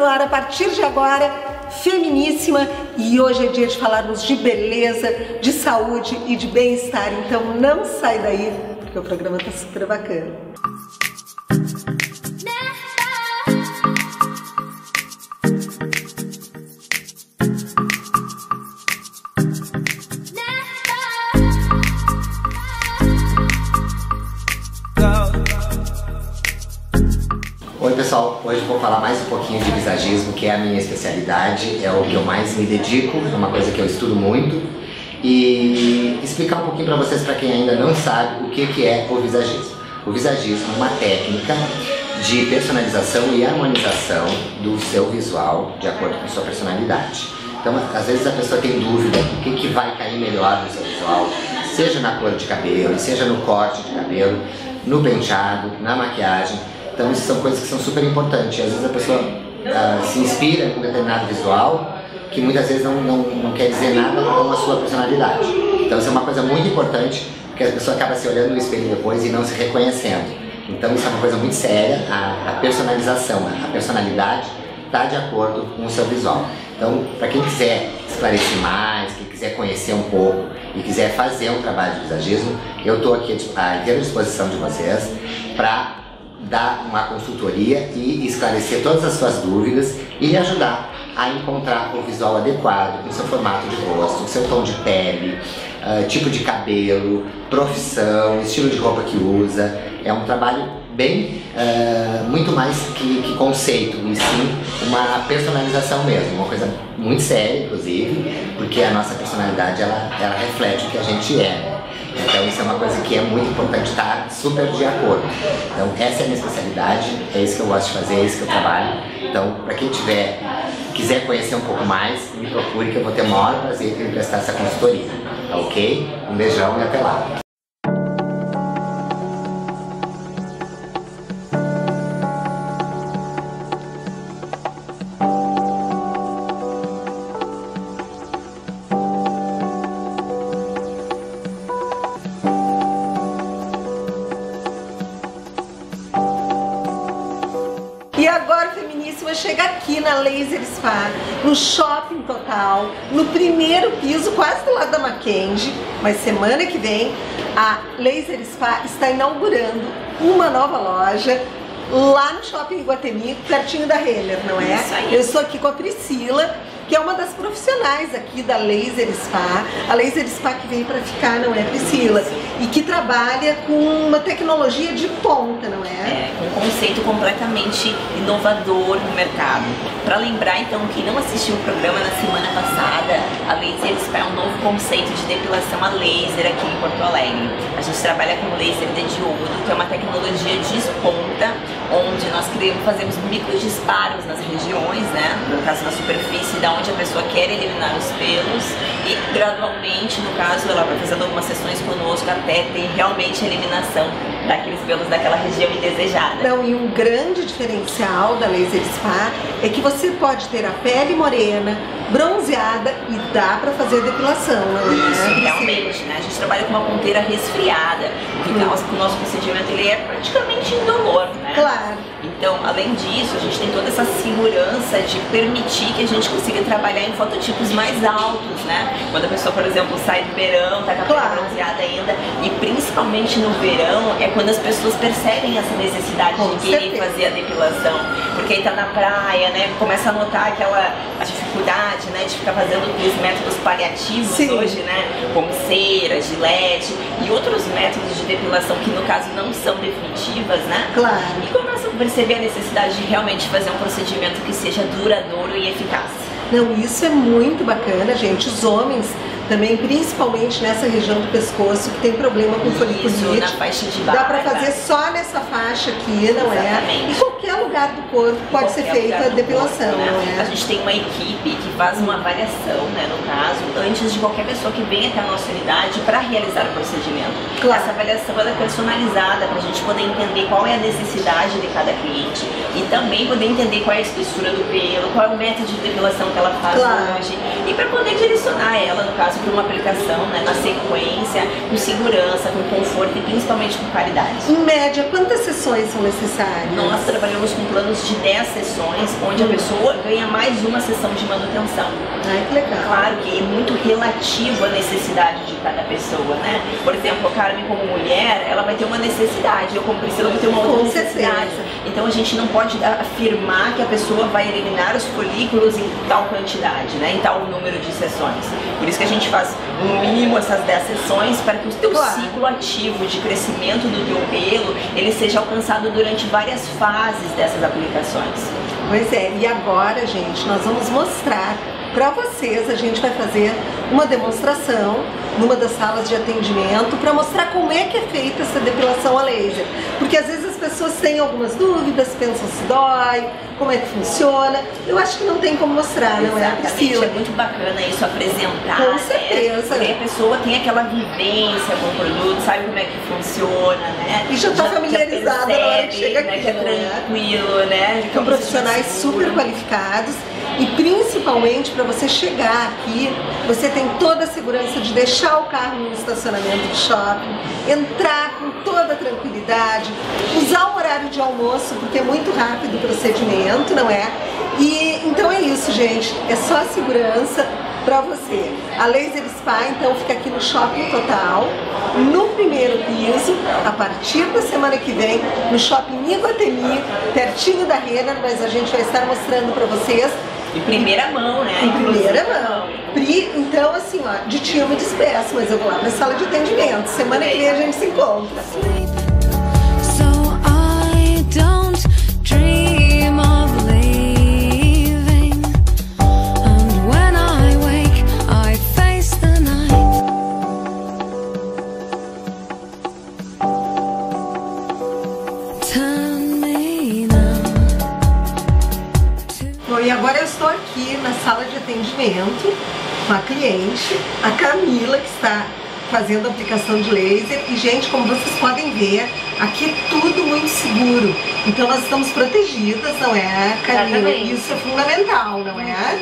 no ar a partir de agora, feminíssima, e hoje é dia de falarmos de beleza, de saúde e de bem-estar, então não sai daí, porque o programa tá super bacana. Pessoal, hoje vou falar mais um pouquinho de visagismo, que é a minha especialidade, é o que eu mais me dedico, é uma coisa que eu estudo muito, e explicar um pouquinho para vocês, para quem ainda não sabe, o que é o visagismo. O visagismo é uma técnica de personalização e harmonização do seu visual de acordo com sua personalidade. Então, às vezes a pessoa tem dúvida do que vai cair melhor no seu visual, seja na cor de cabelo, seja no corte de cabelo, no penteado, na maquiagem. Então, isso são coisas que são super importantes. Às vezes a pessoa se inspira em um determinado visual que muitas vezes não quer dizer nada com a sua personalidade. Então, isso é uma coisa muito importante, porque a pessoa acaba se olhando no espelho depois e não se reconhecendo. Então, isso é uma coisa muito séria, a personalização, a personalidade está de acordo com o seu visual. Então, para quem quiser esclarecer mais, quem quiser conhecer um pouco e quiser fazer um trabalho de visagismo, eu estou aqui à inteira disposição de vocês para dar uma consultoria e esclarecer todas as suas dúvidas e lhe ajudar a encontrar o visual adequado, o seu formato de rosto, o seu tom de pele, tipo de cabelo, profissão, estilo de roupa que usa. É um trabalho bem, muito mais que conceito, e sim uma personalização mesmo, uma coisa muito séria, inclusive, porque a nossa personalidade ela reflete o que a gente é. Então isso é uma coisa que é muito importante estar super de acordo. Então essa é a minha especialidade, é isso que eu gosto de fazer, é isso que eu trabalho. Então para quem quiser conhecer um pouco mais, me procure que eu vou ter o maior prazer em prestar essa consultoria, tá ok? Um beijão e até lá! Chega aqui na Laser Spa, no Shopping Total, no primeiro piso, quase do lado da Mackenzie, mas semana que vem a Laser Spa está inaugurando uma nova loja lá no Shopping Iguatemi, pertinho da Relha, não é? Isso aí. Eu estou aqui com a Priscila, que é uma das profissionais aqui da Laser Spa, a Laser Spa que vem para ficar, não é, Priscila? E que trabalha com uma tecnologia de ponta, não é? É, um conceito completamente inovador no mercado. Para lembrar, então, quem não assistiu o programa na semana passada, a Laser Spa é um novo conceito de depilação a laser aqui em Porto Alegre. A gente trabalha com laser de diodo, que é uma tecnologia de ponta, onde nós fazemos microdisparos nas regiões, né? No caso, na superfície da onde a pessoa quer eliminar os pelos, e gradualmente, no caso, ela vai fazendo algumas sessões conosco até ter realmente a eliminação daqueles pelos daquela região indesejada. Então, e um grande diferencial da Laser Spa é que você pode ter a pele morena, bronzeada, e dá pra fazer depilação, né? Isso, realmente, né? A gente trabalha com uma ponteira resfriada, o nosso procedimento ele é praticamente indolor, né? Claro. Então, além disso, a gente tem toda essa segurança de permitir que a gente consiga trabalhar em fototipos mais altos, né? Quando a pessoa, por exemplo, sai do verão, tá com a pele bronzeada ainda, e principalmente no verão é quando as pessoas percebem essa necessidade de querer fazer a depilação, porque aí tá na praia, né? Começa a notar aquela dificuldade, né? De ficar fazendo aqueles métodos paliativos hoje, né? Como cera, gilete e outros métodos de depilação que no caso não são definitivas, né? Claro. E começam a perceber a necessidade de realmente fazer um procedimento que seja duradouro e eficaz. Não, isso é muito bacana, gente. Os homens também, principalmente nessa região do pescoço, que tem problema com foliculite, na faixa de barba. Dá pra fazer só nessa faixa aqui, não é? Exatamente. Em qualquer lugar do corpo pode ser feita a depilação, né? A gente tem uma equipe que faz uma avaliação, né, no caso, antes de qualquer pessoa que venha até a nossa unidade para realizar o procedimento. Claro. Essa avaliação ela é personalizada para a gente poder entender qual é a necessidade de cada cliente e também poder entender qual é a espessura do pelo, qual é o método de depilação que ela faz hoje, e para poder direcionar ela, no caso, por uma aplicação, né, na sequência, com segurança, com conforto e principalmente com qualidade. Em média, quantas sessões são necessárias? Nós trabalhamos com planos de 10 sessões, onde a pessoa ganha mais uma sessão de manutenção. Ai, que legal. Claro que é muito relativo à necessidade de cada pessoa, né? Por exemplo, a Carmen como mulher, ela vai ter uma necessidade, eu como Priscila vou ter uma outra necessidade. Então a gente não pode afirmar que a pessoa vai eliminar os folículos em tal quantidade, né? Em tal número de sessões. Por isso que a gente faz no mínimo essas 10 sessões para que o teu ciclo ativo de crescimento do teu pelo, ele seja alcançado durante várias fases dessas aplicações. Pois é, e agora, gente, nós vamos mostrar para vocês, a gente vai fazer uma demonstração numa das salas de atendimento para mostrar como é que é feita essa depilação a laser. Porque às vezes as pessoas têm algumas dúvidas, pensam se dói, como é que funciona. Eu acho que não tem como mostrar, não é, Priscila? É muito bacana isso, apresentar. Com certeza. Né? Porque a pessoa tem aquela vivência com o produto, sabe como é que funciona, né? E já tá familiarizada na hora que chega aqui, né? Que é tranquilo, né? São profissionais super qualificados. E principalmente para você chegar aqui, você tem toda a segurança de deixar o carro no estacionamento do shopping, entrar com toda a tranquilidade, usar o horário de almoço, porque é muito rápido o procedimento, não é? E então é isso, gente, é só a segurança para você. A Laser Spa, então, fica aqui no Shopping Total, no primeiro piso, a partir da semana que vem, no Shopping Iguatemi, pertinho da Relha, mas a gente vai estar mostrando para vocês em primeira mão, né? Em primeira mão. Pri, então, assim, ó, de ti eu me despeço, mas eu vou lá pra sala de atendimento. Semana que vem a gente se encontra. Sala de atendimento, com a cliente, a Camila, que está fazendo a aplicação de laser. E, gente, como vocês podem ver, aqui é tudo muito seguro. Então, nós estamos protegidas, não é, Camila? Isso é fundamental, não é?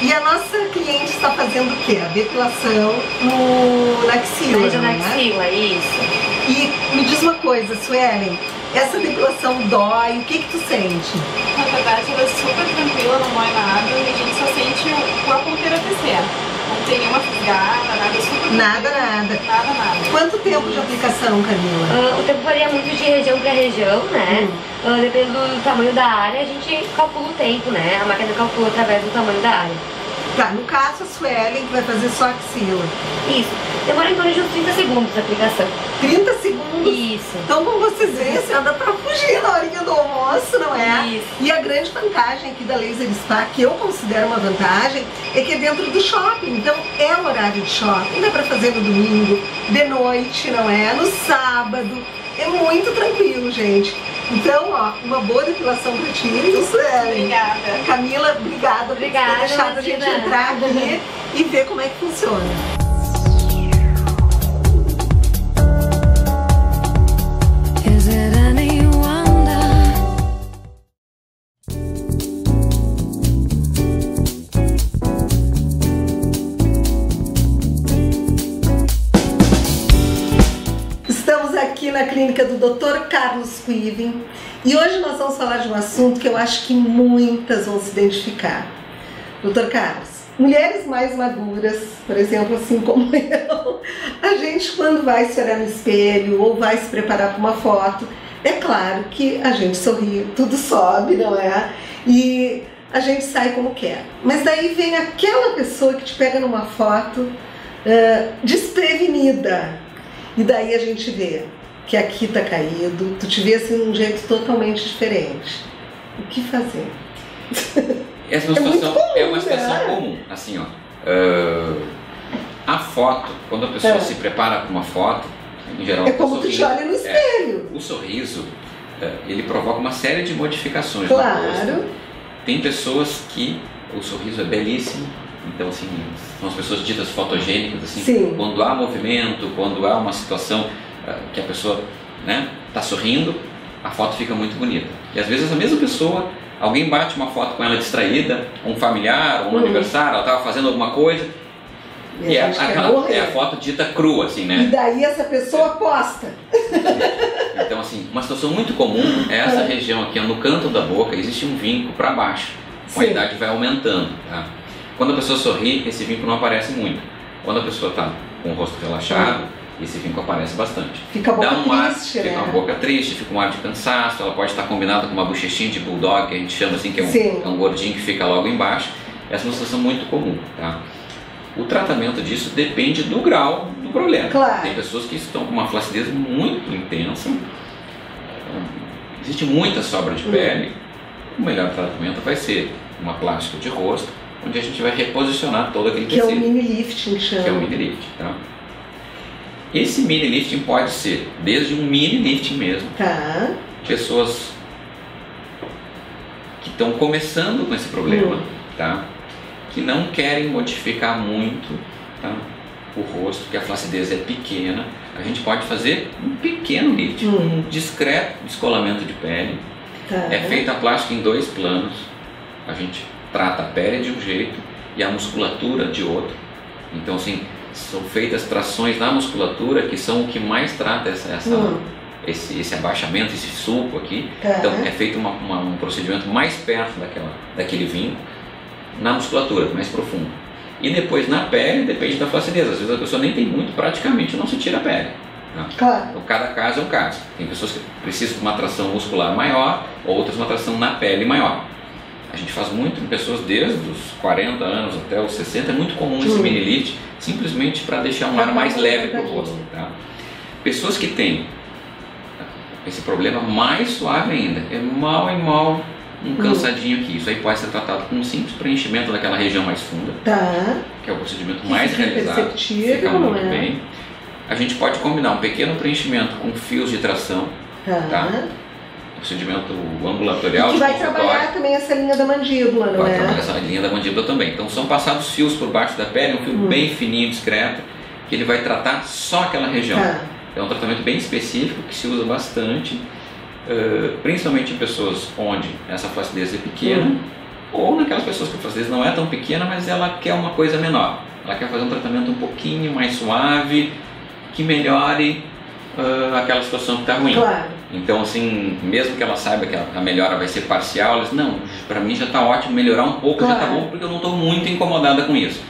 E a nossa cliente está fazendo o quê? A depilação na axila, não é? Na axila, isso. E me diz uma coisa, Suelen, essa depilação dói, o que que tu sente? Na verdade, ela é super tranquila, não dói nada, e a gente só sente a ponteira crescer. Não tem nenhuma fisgada, nada, é super nada. Quanto tempo de aplicação, Camila? O tempo varia muito de região para região, né? Dependendo do tamanho da área, a gente calcula o tempo, né? A máquina calcula através do tamanho da área. Tá, no caso a Suelen, que vai fazer só axila. Isso. Demora em torno de uns 30 segundos a aplicação. 30 segundos? Isso. Então, como vocês veem, assim, dá pra fugir na horinha do almoço, não é? Isso. E a grande vantagem aqui da Laser Spa, que eu considero uma vantagem, é que é dentro do shopping. Então, é o horário de shopping. Dá pra fazer no domingo, de noite, não é? No sábado. É muito tranquilo, gente. Então, ó, uma boa depilação pra ti, Suelen. Obrigada. Camila, obrigada por ter deixado a gente entrar aqui e ver como é que funciona. Na clínica do Dr. Carlos Quiven, e hoje nós vamos falar de um assunto que eu acho que muitas vão se identificar. Dr. Carlos, mulheres mais maduras, por exemplo, assim como eu, a gente quando vai se olhar no espelho ou vai se preparar para uma foto, é claro que a gente sorri, tudo sobe, não é? E a gente sai como quer. Mas daí vem aquela pessoa que te pega numa foto desprevenida, e daí a gente vê que aqui tá caído, tu te vê assim de um jeito totalmente diferente. O que fazer? Essa é uma situação, comum, assim, ó. A foto, quando a pessoa se prepara para uma foto, em geral... É como tu te olha no espelho. O sorriso, ele provoca uma série de modificações. Claro. No rosto. Tem pessoas que o sorriso é belíssimo. Então, assim, são as pessoas ditas fotogênicas, assim. Sim. Quando há movimento, quando há uma situação que a pessoa, né, tá sorrindo, a foto fica muito bonita. E às vezes a mesma pessoa, alguém bate uma foto com ela distraída, um familiar, um aniversário, ela tava fazendo alguma coisa, E a gente quer morrer. É a foto dita crua, assim, né? E daí essa pessoa posta. Então, assim, uma situação muito comum é essa região aqui, no canto da boca, existe um vinco para baixo. Com a idade vai aumentando, tá? Quando a pessoa sorri, esse vinco não aparece muito. Quando a pessoa está com o rosto relaxado, esse vinco aparece bastante. Fica a boca triste, né? Fica uma boca triste, fica um ar de cansaço, ela pode estar combinada com uma bochechinha de bulldog, que a gente chama assim, que é um gordinho que fica logo embaixo. Essa é uma situação muito comum, tá? O tratamento disso depende do grau do problema. Claro. Tem pessoas que estão com uma flacidez muito intensa, existe muita sobra de pele. O melhor tratamento vai ser uma plástica de rosto, onde a gente vai reposicionar todo aquele tecido. Que é o mini lifting, chama. Que é o mini lifting, tá? Esse mini lifting pode ser desde um mini lifting mesmo. Tá. Pessoas que estão começando com esse problema, tá? Que não querem modificar muito, tá? O rosto, que a flacidez é pequena. A gente pode fazer um pequeno lifting, um discreto descolamento de pele. Tá. É feita a plástica em dois planos. A gente trata a pele de um jeito e a musculatura de outro. Então, assim, são feitas trações na musculatura, que são o que mais trata esse abaixamento, esse sulco aqui. Tá. Então é feito um procedimento mais perto daquele vinco, na musculatura, mais profundo. E depois na pele, depende da flacidez. Às vezes a pessoa nem tem muito, praticamente não se tira a pele. Tá? Claro. Então, cada caso é um caso. Tem pessoas que precisam de uma tração muscular maior, outras uma tração na pele maior. A gente faz muito em pessoas desde os 40 anos até os 60, é muito comum esse mini lift, simplesmente para deixar um ar mais leve para o rosto. Tá? Pessoas que têm esse problema mais suave ainda, é mal e mal um cansadinho aqui. Isso aí pode ser tratado com um simples preenchimento daquela região mais funda, tá? Que é o procedimento mais realizado, fica muito bem. A gente pode combinar um pequeno preenchimento com fios de tração, tá? Procedimento ambulatorial. E que vai trabalhar também essa linha da mandíbula, não é? Vai trabalhar essa linha da mandíbula também. Então são passados fios por baixo da pele, um fio bem fininho, discreto, que ele vai tratar só aquela região. É um tratamento bem específico que se usa bastante, principalmente em pessoas onde essa flacidez é pequena, ou naquelas pessoas que a flacidez não é tão pequena, mas ela quer uma coisa menor. Ela quer fazer um tratamento um pouquinho mais suave, que melhore aquela situação que está ruim. Claro. Então, assim, mesmo que ela saiba que a melhora vai ser parcial, ela diz, não, pra mim já tá ótimo, melhorar um pouco já tá bom, porque eu não tô muito incomodada com isso.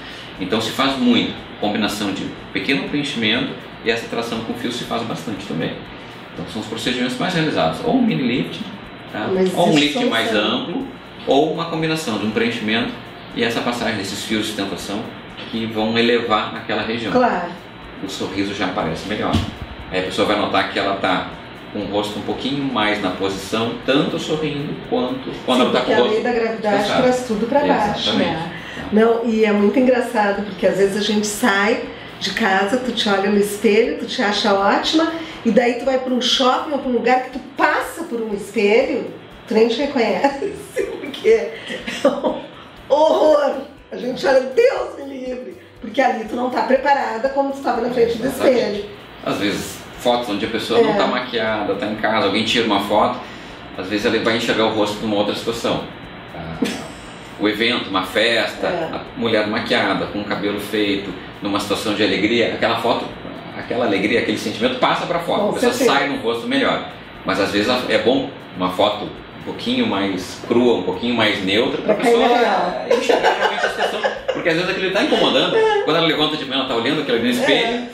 Então se faz muito, combinação de pequeno preenchimento e essa tração com fio se faz bastante também. Então são os procedimentos mais realizados, ou um mini lift, tá? Ou um lift mais amplo, ou uma combinação de um preenchimento e essa passagem desses fios de sustentação que vão elevar aquela região. Claro. O sorriso já aparece melhor. Aí a pessoa vai notar que ela tá com o rosto um pouquinho mais na posição, tanto sorrindo quanto quando ela está com o rosto. A lei da gravidade traz tudo para baixo, né? Não, e é muito engraçado, porque às vezes a gente sai de casa, tu te olha no espelho, tu te acha ótima, e daí tu vai para um shopping ou para um lugar que tu passa por um espelho, tu nem te reconhece, porque é um horror. A gente olha, Deus me livre, porque ali tu não tá preparada como tu estava na frente do espelho. Às vezes fotos onde a pessoa não está maquiada, está em casa, alguém tira uma foto, às vezes ela vai enxergar o rosto numa outra situação. O evento, uma festa, a mulher maquiada, com o cabelo feito, numa situação de alegria, aquela foto, aquela alegria, aquele sentimento passa para a foto, a pessoa sai num rosto melhor. Mas às vezes é bom uma foto um pouquinho mais crua, um pouquinho mais neutra, para a pessoa enxergar realmente a situação, porque às vezes aquilo está incomodando, quando ela levanta de manhã, ela está olhando aquilo no espelho,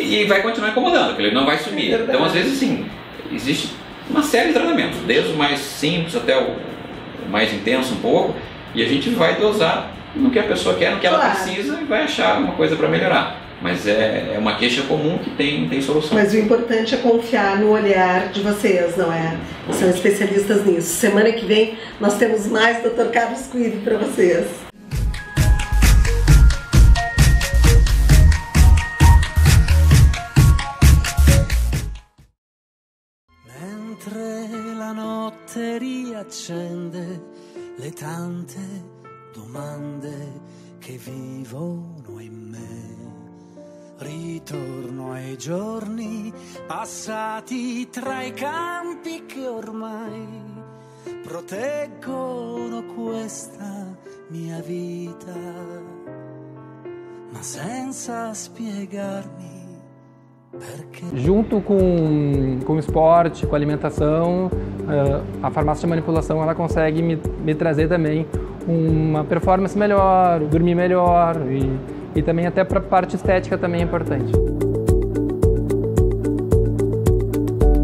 e vai continuar incomodando, porque ele não vai sumir. Então, às vezes, assim, existe uma série de tratamentos, desde o mais simples até o mais intenso um pouco, e a gente vai dosar no que a pessoa quer, no que ela precisa, e vai achar uma coisa para melhorar. Mas é uma queixa comum que tem solução. Mas o importante é confiar no olhar de vocês, não é? São especialistas nisso. Semana que vem nós temos mais Dr. Carlos Quiven para vocês. Accende le tante domande che vivono in me. Ritorno ai giorni passati tra i campi che ormai proteggono questa mia vita. Junto com o esporte, com a alimentação, a farmácia de manipulação ela consegue me trazer também uma performance melhor, dormir melhor e também até para a parte estética também é importante.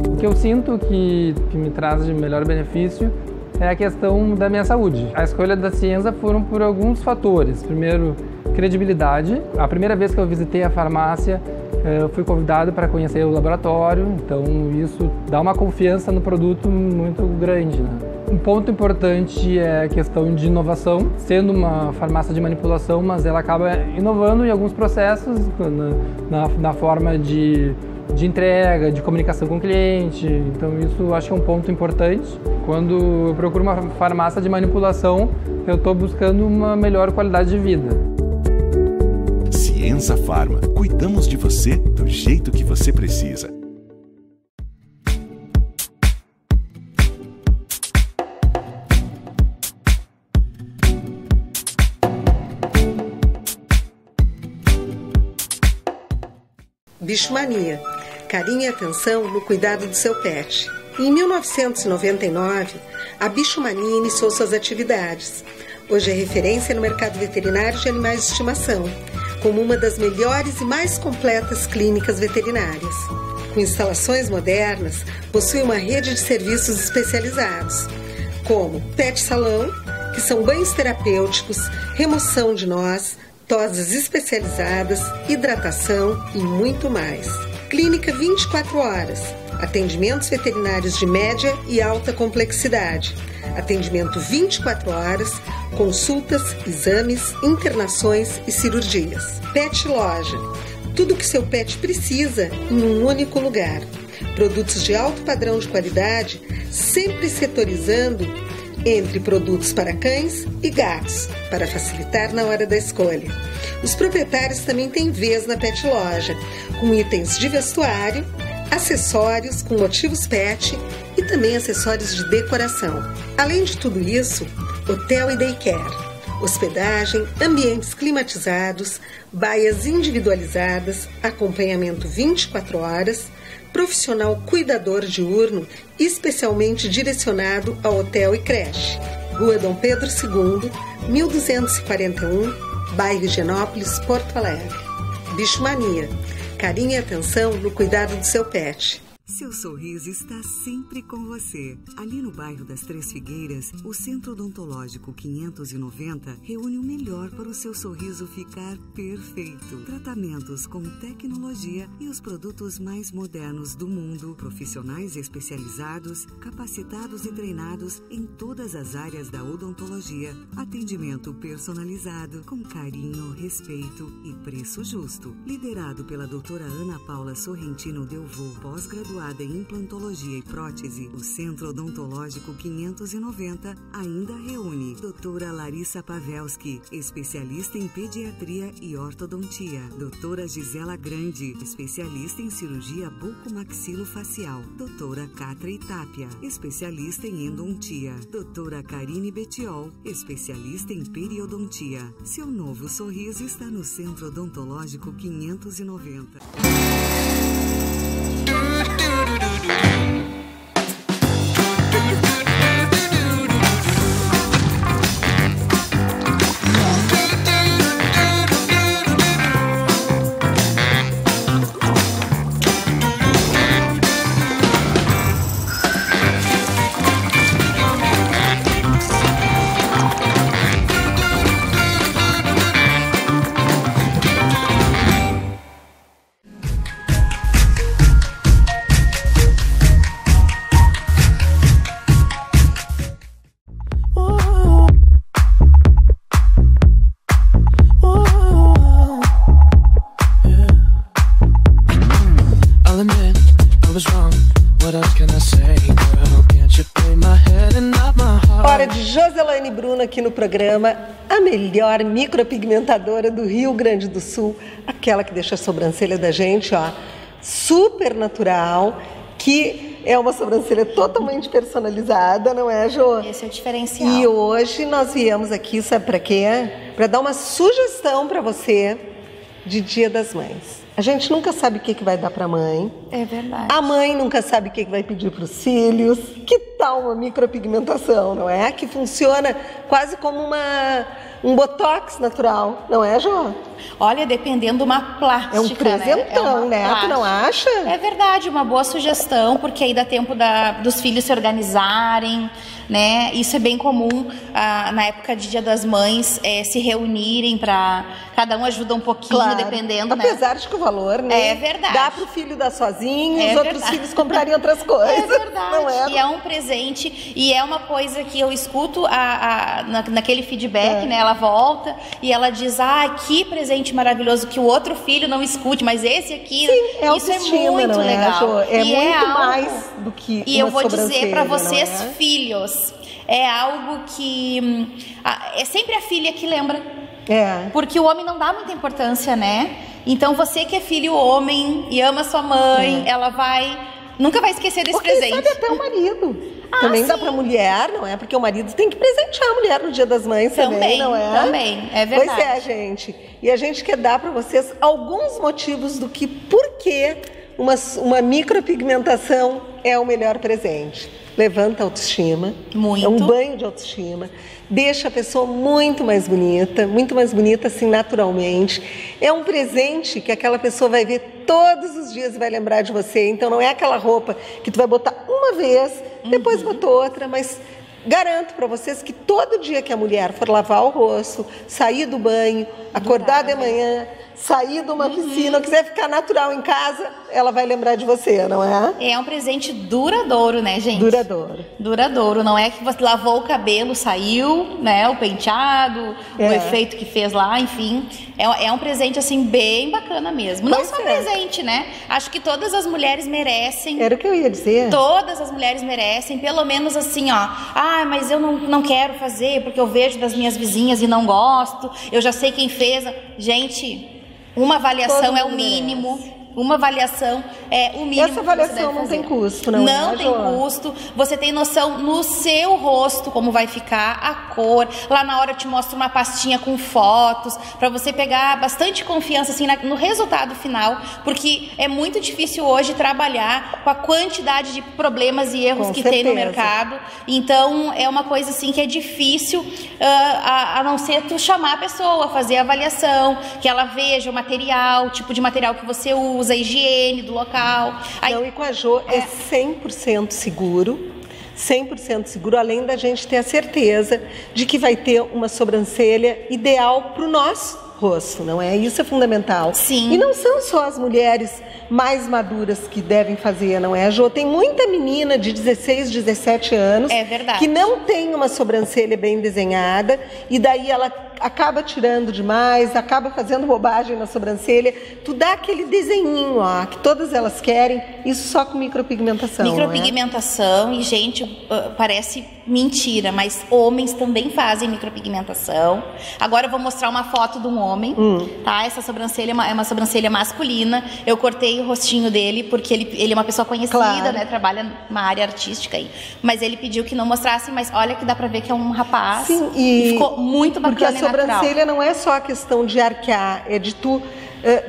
O que eu sinto que me traz de melhor benefício é a questão da minha saúde. A escolha da Cienza foram por alguns fatores. Primeiro, credibilidade. A primeira vez que eu visitei a farmácia, eu fui convidado para conhecer o laboratório, então isso dá uma confiança no produto muito grande, né? Um ponto importante é a questão de inovação, sendo uma farmácia de manipulação, mas ela acaba inovando em alguns processos, na forma de entrega, de comunicação com o cliente, então isso acho que é um ponto importante. Quando eu procuro uma farmácia de manipulação, eu estou buscando uma melhor qualidade de vida. Enza Farma, cuidamos de você do jeito que você precisa. Bicho Mania. Carinho e atenção no cuidado do seu pet. Em 1999, a Bicho Mania iniciou suas atividades. Hoje é referência no mercado veterinário de animais de estimação, como uma das melhores e mais completas clínicas veterinárias. Com instalações modernas, possui uma rede de serviços especializados, como pet salão, que são banhos terapêuticos, remoção de nós, toses especializadas, hidratação e muito mais. Clínica 24 horas, atendimentos veterinários de média e alta complexidade, atendimento 24 horas, consultas, exames, internações e cirurgias. Pet Loja. Tudo que seu pet precisa em um único lugar. Produtos de alto padrão de qualidade, sempre setorizando entre produtos para cães e gatos, para facilitar na hora da escolha. Os proprietários também têm vez na Pet Loja, com itens de vestuário, acessórios com motivos pet e também acessórios de decoração. Além de tudo isso, hotel e daycare, hospedagem, ambientes climatizados, baias individualizadas, acompanhamento 24 horas, profissional cuidador diurno, especialmente direcionado a hotel e creche. Rua Dom Pedro II, 1241, bairro Genópolis, Porto Alegre. Bicho Mania. Carinho e atenção no cuidado do seu pet. Seu sorriso está sempre com você. Ali no bairro das Três Figueiras, o Centro Odontológico 590 reúne o melhor para o seu sorriso ficar perfeito. Tratamentos com tecnologia e os produtos mais modernos do mundo. Profissionais especializados, capacitados e treinados em todas as áreas da odontologia. Atendimento personalizado, com carinho, respeito e preço justo. Liderado pela doutora Ana Paula Sorrentino Delvaux, pós-graduada em implantologia e prótese, o Centro Odontológico 590 ainda reúne doutora Larissa Pavelski, especialista em pediatria e ortodontia, doutora Gisela Grande, especialista em cirurgia bucomaxilofacial, doutora Katra Itápia, especialista em endontia, doutora Karine Betiol, especialista em periodontia. Seu novo sorriso está no Centro Odontológico 590. Hora de Joselaine Bruno aqui no programa, a melhor micropigmentadora do Rio Grande do Sul, aquela que deixa a sobrancelha da gente, ó, super natural, que é uma sobrancelha totalmente personalizada, não é, Jo? Esse é o diferencial. E hoje nós viemos aqui, sabe para quê? Para dar uma sugestão para você de Dia das Mães. A gente nunca sabe o que vai dar para a mãe. É verdade. A mãe nunca sabe o que vai pedir para os filhos. Que tal uma micropigmentação, não é? Que funciona quase como um botox natural, não é, Jô? Olha, dependendo de uma plástica, é um presentão, né? Tu não acha? É verdade, uma boa sugestão, porque aí dá tempo dos filhos se organizarem, né? Isso é bem comum na época de Dia das Mães, se reunirem para cada um ajuda um pouquinho, claro, dependendo, apesar, né, de que o valor, né? É verdade. Dá pro filho dar sozinho, os outros filhos comprarem outras coisas. É verdade. Não é? E é um presente, e é uma coisa que eu escuto naquele feedback, né? Ela volta e ela diz: "Ah, que presente maravilhoso que o outro filho não escute, mas esse aqui". Sim, isso é muito legal. É muito mais do que uma sobrancelha. E eu vou dizer para vocês, filhos, é algo que é sempre a filha que lembra. É. Porque o homem não dá muita importância, né? Então você que é filho homem e ama sua mãe, ela nunca vai esquecer desse presente. Sabe, até o marido. Também dá pra mulher, não é? Porque o marido tem que presentear a mulher no Dia das Mães também, não é? Também, é verdade. Pois é, gente. E a gente quer dar pra vocês alguns motivos do que, por que uma micropigmentação é o melhor presente. Levanta a autoestima. Muito. É um banho de autoestima. Deixa a pessoa muito mais bonita assim naturalmente. É um presente que aquela pessoa vai ver todos os dias e vai lembrar de você. Então não é aquela roupa que tu vai botar uma vez, depois bota outra, mas garanto para vocês que todo dia que a mulher for lavar o rosto, sair do banho, acordar de manhã, sair de uma piscina, ou quiser ficar natural em casa, ela vai lembrar de você, não é? É um presente duradouro, né, gente? Duradouro. Duradouro, não é que você lavou o cabelo, saiu, né, o penteado, o efeito que fez lá, enfim. É um presente, assim, bem bacana mesmo. Não só presente, né? Acho que todas as mulheres merecem. Era o que eu ia dizer. Todas as mulheres merecem, pelo menos assim, ó. Ah, mas eu não quero fazer, porque eu vejo das minhas vizinhas e não gosto, eu já sei quem fez. Gente, uma avaliação é o mínimo. Uma avaliação é o mínimo. Essa avaliação não tem custo, não é? Não tem custo. Você tem noção no seu rosto como vai ficar a cor. Lá na hora eu te mostro uma pastinha com fotos para você pegar bastante confiança assim no resultado final, porque é muito difícil hoje trabalhar com a quantidade de problemas e erros que tem no mercado. Então é uma coisa assim que é difícil, a não ser tu chamar a pessoa, fazer a avaliação, que ela veja o material, o tipo de material que você usa, a higiene do local. Então, e com a Jo é 100% seguro, 100% seguro, além da gente ter a certeza de que vai ter uma sobrancelha ideal para o nosso rosto, não é? Isso é fundamental. Sim. E não são só as mulheres mais maduras que devem fazer, não é, Jo? Tem muita menina de 16, 17 anos que não tem uma sobrancelha bem desenhada e daí ela acaba tirando demais, acaba fazendo bobagem na sobrancelha. Tu dá aquele desenhinho, ó, que todas elas querem, isso só com micropigmentação. Micropigmentação, e gente, parece mentira, mas homens também fazem micropigmentação. Agora eu vou mostrar uma foto de um homem, tá? Essa sobrancelha é uma sobrancelha masculina. Eu cortei o rostinho dele, porque ele é uma pessoa conhecida, né? Trabalha numa área artística aí. Mas ele pediu que não mostrasse, mas olha que dá pra ver que é um rapaz. Sim, e ficou muito bacana. Sobrancelha não é só a questão de arquear, é de tu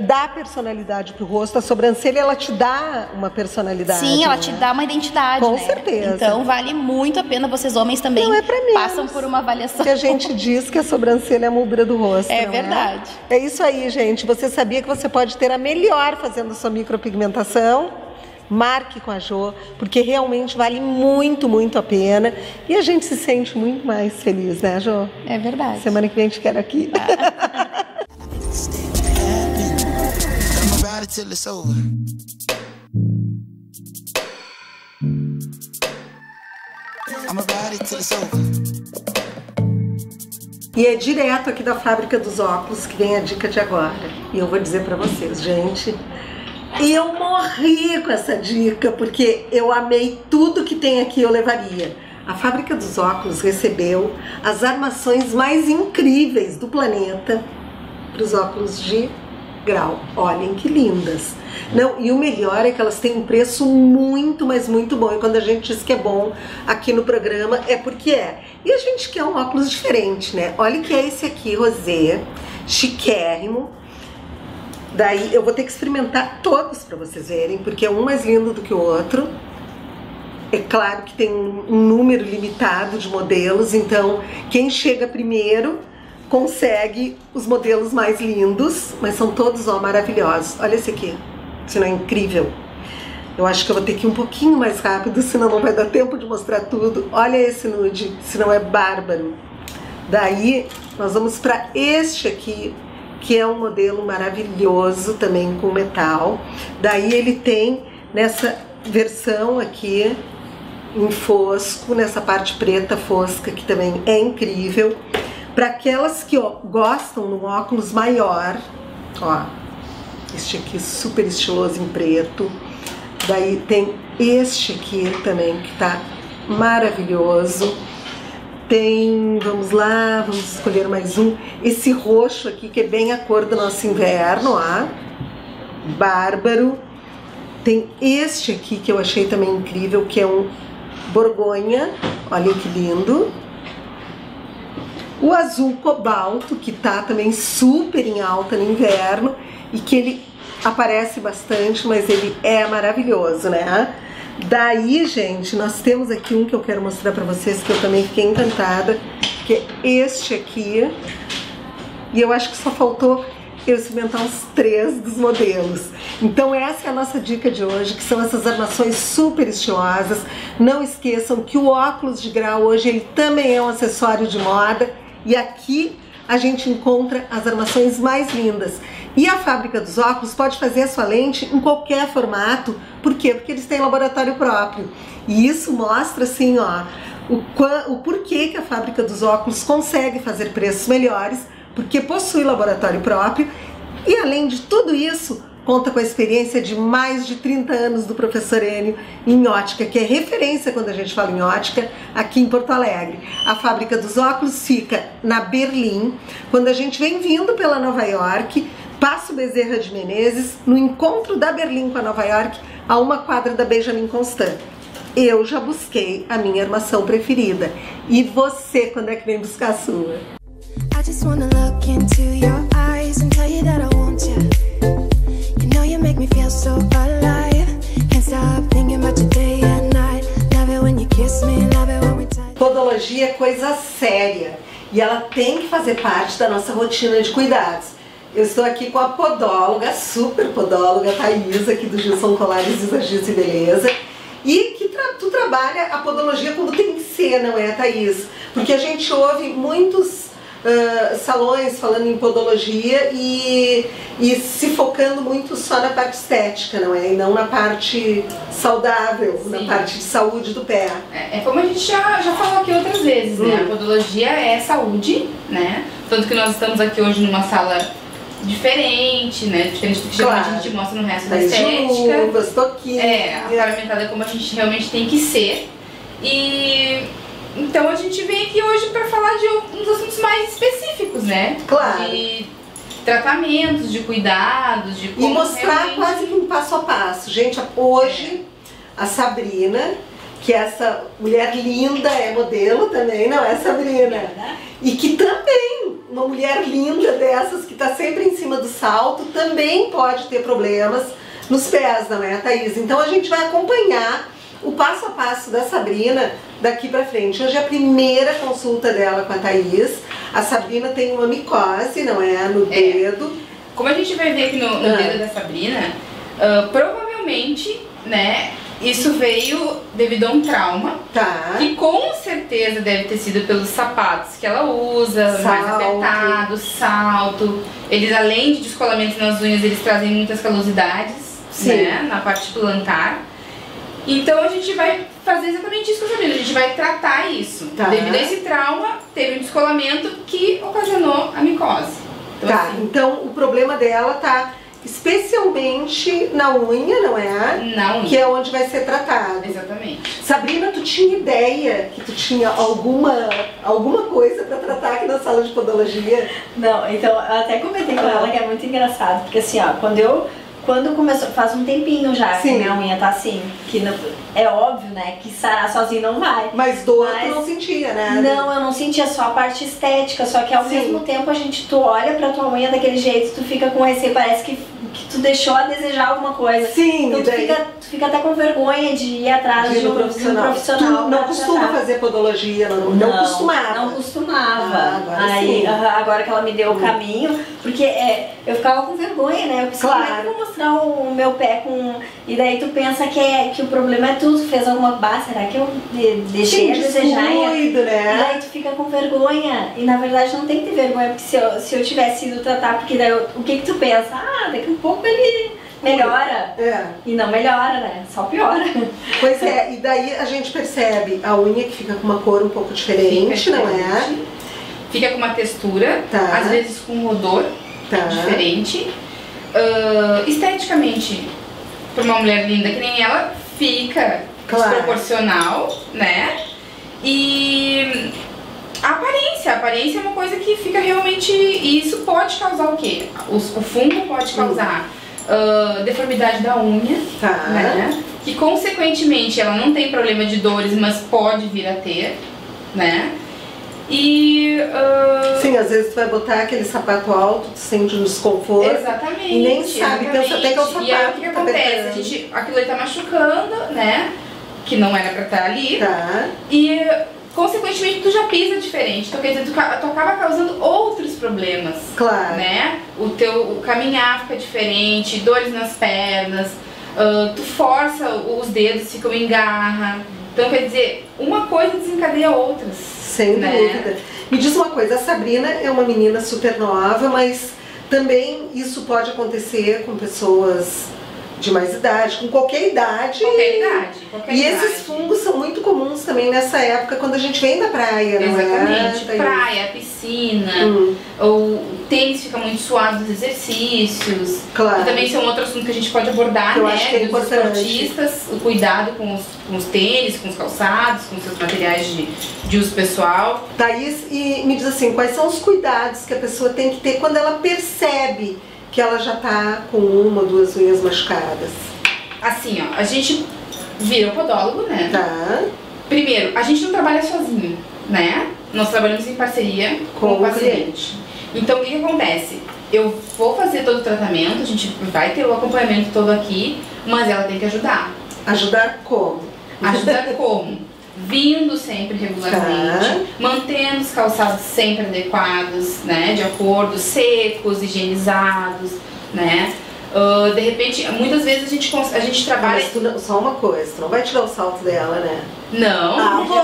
dar personalidade pro rosto. A sobrancelha, ela te dá uma personalidade. Sim, ela te dá uma identidade, com certeza. Então vale muito a pena, vocês homens também passam por uma avaliação. Que a gente diz que a sobrancelha é a moldura do rosto, é verdade. É isso aí, gente. Você sabia que você pode ter a melhor fazendo a sua micropigmentação? Marque com a Jo, porque realmente vale muito, muito a pena. E a gente se sente muito mais feliz, né, Jo? É verdade. Semana que vem te quero aqui. E é direto aqui da Fábrica dos Óculos que vem a dica de agora. E eu vou dizer pra vocês, gente, eu morri com essa dica, porque eu amei tudo que tem aqui, eu levaria. A Fábrica dos Óculos recebeu as armações mais incríveis do planeta para os óculos de grau. Olhem que lindas. Não, e o melhor é que elas têm um preço muito, mas muito bom. E quando a gente diz que é bom aqui no programa, é porque é. E a gente quer um óculos diferente, né? Olha que é esse aqui, rosé, chiquérrimo. Daí eu vou ter que experimentar todos pra vocês verem, porque é um mais lindo do que o outro. É claro que tem um número limitado de modelos, então quem chega primeiro consegue os modelos mais lindos, mas são todos, ó, maravilhosos. Olha esse aqui, isso não é incrível? Eu acho que eu vou ter que ir um pouquinho mais rápido, senão não vai dar tempo de mostrar tudo. Olha esse nude, senão é bárbaro. Daí nós vamos pra este aqui, que é um modelo maravilhoso também com metal. Daí ele tem nessa versão aqui em fosco, nessa parte preta fosca, que também é incrível. Para aquelas que, ó, gostam de um óculos maior, ó, este aqui super estiloso em preto. Daí tem este aqui também, que tá maravilhoso. Tem, vamos lá, vamos escolher mais um. Esse roxo aqui, que é bem a cor do nosso inverno, ó, bárbaro. Tem este aqui que eu achei também incrível, que é um borgonha, olha que lindo. O azul cobalto, que tá também super em alta no inverno, e que ele aparece bastante, mas ele é maravilhoso, né? Daí, gente, nós temos aqui um que eu quero mostrar pra vocês, que eu também fiquei encantada, que é este aqui. E eu acho que só faltou eu experimentar uns 3 dos modelos. Então essa é a nossa dica de hoje, que são essas armações super estilosas. Não esqueçam que o óculos de grau hoje ele também é um acessório de moda, e aqui a gente encontra as armações mais lindas. E a Fábrica dos Óculos pode fazer a sua lente em qualquer formato. Por quê? Porque eles têm laboratório próprio. E isso mostra assim, ó, o porquê que a Fábrica dos Óculos consegue fazer preços melhores, porque possui laboratório próprio e, além de tudo isso, conta com a experiência de mais de 30 anos do professor Enio em ótica, que é referência quando a gente fala em ótica aqui em Porto Alegre. A Fábrica dos Óculos fica na Berlim. Quando a gente vem vindo pela Nova York, passa o Bezerra de Menezes, no encontro da Berlim com a Nova York, a uma quadra da Benjamin Constant. Eu já busquei a minha armação preferida. E você, quando é que vem buscar a sua? I just wanna look into your eyes and tell you that I want you. You know you make me feel so alive. Can't stop thinking about you day and night. Love it when you kiss me, love it when we touch. Podologia é coisa séria e ela tem que fazer parte da nossa rotina de cuidados. Eu estou aqui com a podóloga, a super podóloga Thais, aqui do Gilson Colares, Exagista e Beleza. E que tu trabalha a podologia como tem que ser, não é, Thais? Porque a gente ouve muitos salões falando em podologia e se focando muito só na parte estética, não é? E não na parte saudável, sim, na parte de saúde do pé. É como a gente já falou aqui outras vezes, né? A podologia é saúde, né? Tanto que nós estamos aqui hoje numa sala diferente, né? Diferente do que geralmente a gente mostra no resto da estética. Luvas, toquinhos. É, aparamentada como a gente realmente tem que ser. E então a gente veio aqui hoje para falar de uns assuntos mais específicos, né? Claro. De tratamentos, de cuidados, de como. E mostrar realmente quase que um passo a passo. Gente, hoje a Sabrina, que é essa mulher linda, é modelo também, não é, Sabrina? E que também, uma mulher linda dessas, que tá sempre em cima do salto, também pode ter problemas nos pés, não é, Thais? Então a gente vai acompanhar o passo a passo da Sabrina daqui pra frente. Hoje é a primeira consulta dela com a Thais. A Sabrina tem uma micose, não é? No dedo. Como a gente vai ver aqui no dedo da Sabrina, provavelmente, né, isso veio devido a um trauma. Tá. Que com certeza deve ter sido pelos sapatos que ela usa, mais apertado, salto. Eles, além de descolamento nas unhas, eles trazem muitas calosidades, né, na parte plantar. Então a gente vai fazer exatamente isso com a Sabrina, a gente vai tratar isso. Tá. Devido a esse trauma, teve um descolamento que ocasionou a micose. Então, tá, assim, então o problema dela tá especialmente na unha, não é? Na unha. Que é onde vai ser tratado. Exatamente. Sabrina, tu tinha ideia que tu tinha alguma coisa pra tratar aqui na sala de podologia? Não, então eu até comentei com ela que é muito engraçado, porque assim, ó, quando eu Quando começou, faz um tempinho já que minha unha tá assim, que não, é óbvio, né, que sarar sozinho não vai. Mas dor tu não sentia, né? Não, eu não sentia, só a parte estética, só que ao mesmo tempo a gente, tu olha pra tua unha daquele jeito, tu fica com receio, parece que tu deixou a desejar alguma coisa. Sim, então tu fica até com vergonha de ir atrás de um profissional. Tu não costuma fazer podologia, não costumava. Não costumava. Ah, agora, agora que ela me deu o caminho, porque eu ficava com vergonha, né? Eu pensei, claro, mostrar o meu pé com... E daí tu pensa que o problema é tu fez alguma base, será que eu deixei a desejar? Né? E daí tu fica com vergonha. E na verdade não tem que ter vergonha, porque se eu tivesse ido tratar, porque daí o que tu pensa? Ah, daqui a um pouco ele... melhora, e não melhora, né? Só piora. Pois é, e daí a gente percebe a unha que fica com uma cor um pouco diferente, não é? Fica com uma textura, às vezes com um odor diferente. Esteticamente, para uma mulher linda que nem ela, fica desproporcional, né? E a aparência é uma coisa que fica realmente... E isso pode causar o quê? O fungo pode causar deformidade da unha, né? Que consequentemente ela não tem problema de dores, mas pode vir a ter, né? E... Sim, às vezes tu vai botar aquele sapato alto, tu sente um desconforto. Exatamente. E nem sabe, pensa até que é o sapato. E aí o que acontece? Aquilo aí tá machucando, né? Que não era pra estar ali. E consequentemente tu já pisa diferente. Então quer dizer, tu acaba causando outros problemas. Claro. Né? O teu caminhar fica diferente, dores nas pernas, tu força, os dedos ficam em garra. Então, quer dizer, uma coisa desencadeia outras. Sem dúvida. Me diz uma coisa, a Sabrina é uma menina super nova, mas também isso pode acontecer com pessoas de mais idade, com qualquer idade. Qualquer idade. Esses fungos são muito comuns também nessa época, quando a gente vem da praia, não é? Exatamente. Praia, piscina, ou tênis fica muito suado dos exercícios. Claro. E também isso é um outro assunto que a gente pode abordar, né? Acho que é dos esportistas, o cuidado com os tênis, com os calçados, com os seus materiais de uso pessoal. Thaís, e me diz assim, quais são os cuidados que a pessoa tem que ter quando ela percebe que ela já tá com uma ou duas unhas machucadas? Assim, ó, a gente vira o podólogo, né? Primeiro, a gente não trabalha sozinho, né? Nós trabalhamos em parceria com o paciente. Então, o que que acontece? Eu vou fazer todo o tratamento, a gente vai ter o acompanhamento todo aqui, mas ela tem que ajudar. Ajudar como? Ajudar como? Vindo sempre regularmente, mantendo os calçados sempre adequados, né, de acordo, secos, higienizados, né, de repente, muitas vezes a gente trabalha... Mas tu não, só uma coisa, tu não vai tirar o salto dela, né? Não, não vou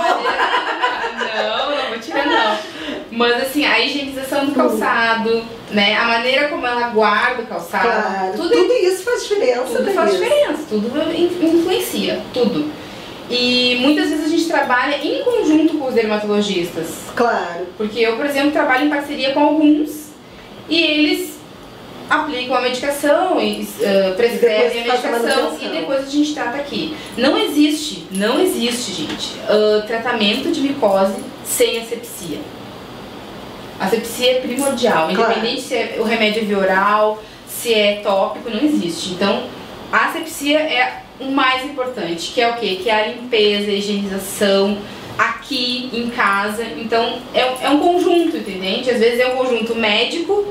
tirar não, mas assim, a higienização do calçado, né, a maneira como ela guarda o calçado, tudo isso faz diferença, tudo influencia, tudo. E muitas vezes a gente trabalha em conjunto com os dermatologistas. Claro. Porque eu, por exemplo, trabalho em parceria com alguns e eles aplicam a medicação e prescrevem a medicação e depois a gente trata aqui. Não existe, gente, tratamento de micose sem asepsia. A asepsia é primordial, independente se o remédio é via oral, se é tópico, não existe. Então, a asepsia é o mais importante, que é o quê? Que é a limpeza, a higienização aqui em casa. Então é um conjunto, entende? Às vezes é um conjunto médico,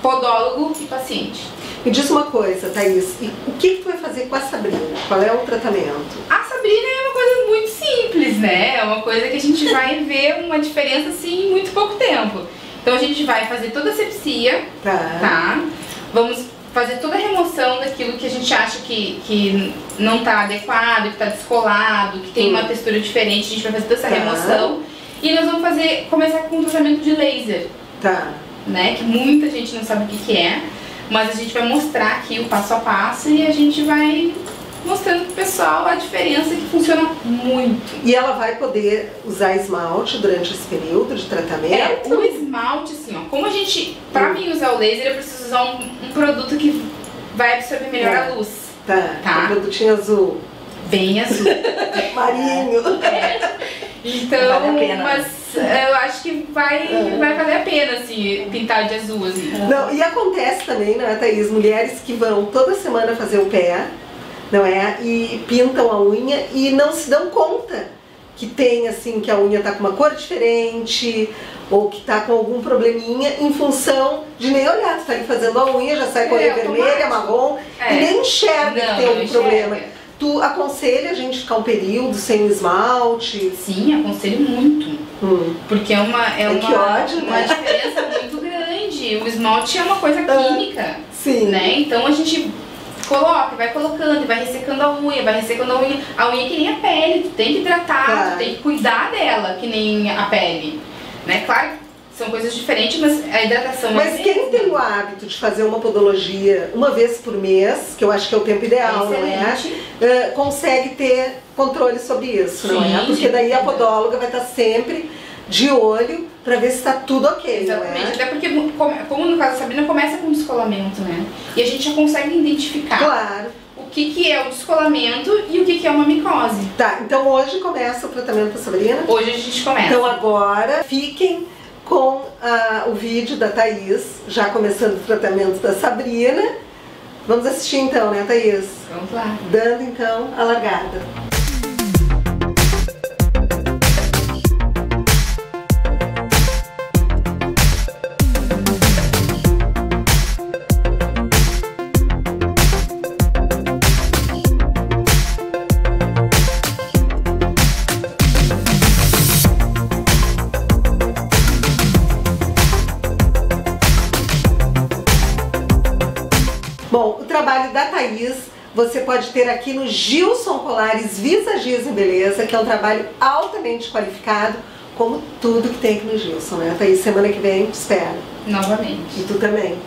podólogo e paciente. Me diz uma coisa, Thaís, o que que tu vai fazer com a Sabrina? Qual é o tratamento? A Sabrina é uma coisa muito simples, né? É uma coisa que a gente vai ver uma diferença assim em muito pouco tempo. Então a gente vai fazer toda a asepsia, Vamos fazer toda a remoção daquilo que a gente acha que não está adequado, que está descolado, que tem uma textura diferente, a gente vai fazer toda essa remoção. E nós vamos começar com um tratamento de laser, né? Que muita gente não sabe o que é, mas a gente vai mostrar aqui o passo a passo e a gente vai mostrando pro pessoal a diferença, que funciona muito. E ela vai poder usar esmalte durante esse período de tratamento? É, o esmalte, assim, ó, como a gente, pra mim usar o laser, eu preciso usar um produto que vai absorver melhor a luz. Um produtinho azul. Bem azul. Marinho. Então, vale a pena. Mas eu acho que vai valer a pena, assim, pintar de azul, assim. Não, e acontece também, não é, Thaís? Mulheres que vão toda semana fazer o pé, não é? E pintam a unha e não se dão conta que tem, assim, que a unha tá com uma cor diferente, ou que tá com algum probleminha, em função de nem olhar. Tu tá ali fazendo a unha, já sai com a unha vermelha, marrom, e nem enxerga que tem algum problema. Tu aconselha a gente ficar um período sem esmalte? Sim, aconselho muito. Porque é uma diferença muito grande. O esmalte é uma coisa química. Sim. Né? Então a gente coloca, vai colocando, e vai ressecando a unha, vai ressecando a unha. A unha é que nem a pele, tu tem que hidratar, tu tem que cuidar dela, que nem a pele. Né? Claro que são coisas diferentes, mas a hidratação... Mas quem tem o hábito de fazer uma podologia uma vez por mês, que eu acho que é o tempo ideal, não é? Consegue ter controle sobre isso, não é? Porque daí a podóloga vai estar sempre de olho pra ver se tá tudo ok, exatamente, não é? Até porque, como no caso da Sabrina, começa com descolamento, né? E a gente já consegue identificar. Claro. O que, que é o descolamento e o que, que é uma micose. Tá, então hoje começa o tratamento da Sabrina? Hoje a gente começa. Então agora fiquem com o vídeo da Thaís, já começando o tratamento da Sabrina. Vamos assistir então, né, Thaís? Vamos lá. Dando então a largada. Você pode ter aqui no Gilson Colares Visagismo e Beleza, que é um trabalho altamente qualificado, como tudo que tem aqui no Gilson, né? Thaís, semana que vem, te espero. Novamente. E tu também.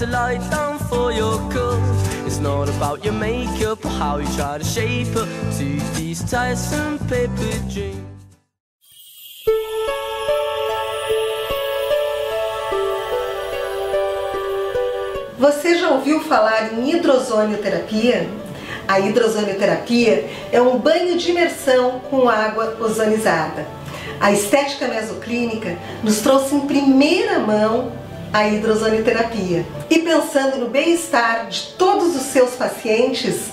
To lie down for your cause. It's not about your makeup or how you try to shape up to these tiresome paper dreams. Você já ouviu falar em hidrozoniterapia? A hidrozoniterapia é um banho de imersão com água ozonizada. A estética mesoclínica nos trouxe em primeira mão a hidrozoniterapia. E pensando no bem-estar de todos os seus pacientes,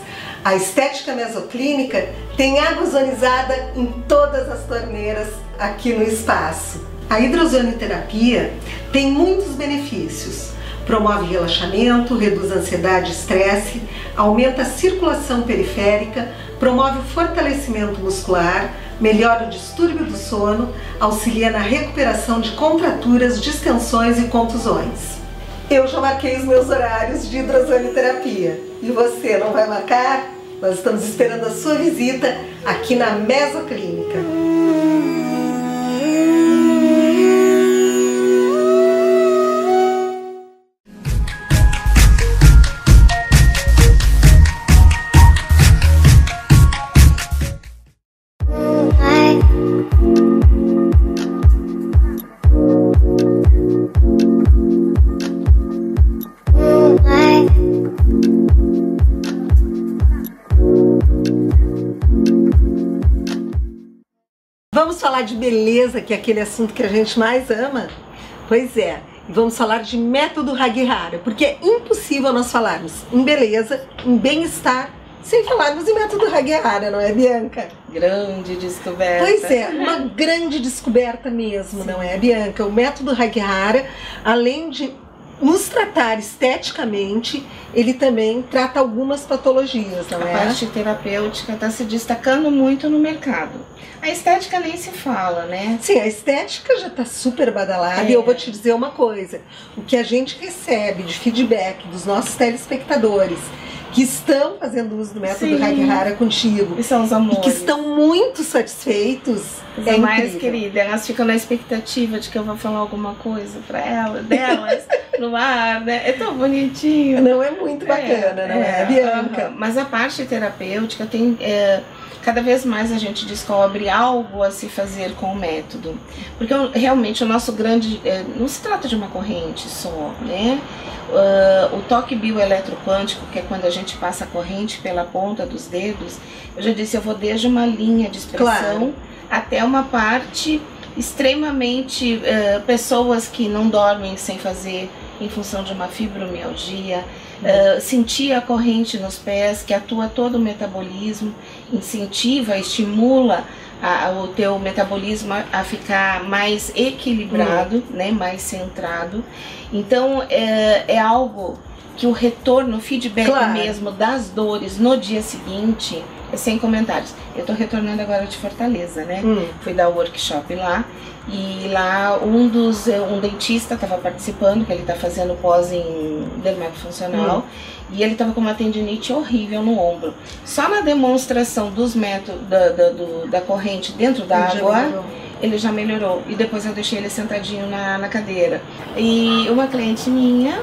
a Estética Mesoclínica tem água ozonizada em todas as torneiras aqui no espaço. A hidrozoniterapia tem muitos benefícios, Promove relaxamento, reduz ansiedade e estresse, aumenta a circulação periférica, promove o fortalecimento muscular, melhora o distúrbio do sono, auxilia na recuperação de contraturas, distensões e contusões. Eu já marquei os meus horários de hidrozoniterapia. E você, não vai marcar? Nós estamos esperando a sua visita aqui na Mesoclínica. Falar de beleza, que é aquele assunto que a gente mais ama? Pois é, vamos falar de método Hagihara, porque é impossível nós falarmos em beleza, em bem-estar, sem falarmos em método Hagihara, não é, Bianca? Grande descoberta. Pois é, uma grande descoberta mesmo, não é, Bianca? O método Hagihara, além de nos tratar esteticamente, ele também trata algumas patologias, não é? A parte terapêutica está se destacando muito no mercado. A estética nem se fala, né? Sim, a estética já está super badalada. E eu vou te dizer uma coisa. O que a gente recebe de feedback dos nossos telespectadores que estão fazendo uso do método Hagihara contigo. E são os amores. E que estão muito satisfeitos. Mas é mais querida, elas ficam na expectativa de que eu vou falar alguma coisa pra elas, delas, no ar, né? É tão bonitinho. Não é muito bacana, não é, Bianca? Uhum. Mas a parte terapêutica tem... cada vez mais a gente descobre algo a se fazer com o método. Porque realmente o nosso grande... não se trata de uma corrente só, né? O toque bioeletroquântico, que é quando a gente passa a corrente pela ponta dos dedos, eu já disse, eu vou desde uma linha de expressão até uma parte extremamente... pessoas que não dormem sem fazer em função de uma fibromialgia, sentir a corrente nos pés, que atua todo o metabolismo, incentiva, estimula o teu metabolismo a ficar mais equilibrado, né, mais centrado. Então é algo que o retorno, o feedback mesmo das dores no dia seguinte, é sem comentários. Eu tô retornando agora de Fortaleza, né? Fui dar o workshop lá, e lá um dentista estava participando, que ele tá fazendo pós em dermatofuncional, e ele tava com uma tendinite horrível no ombro. Só na demonstração dos métodos da corrente dentro da água, ele já melhorou. E depois eu deixei ele sentadinho na cadeira. E uma cliente minha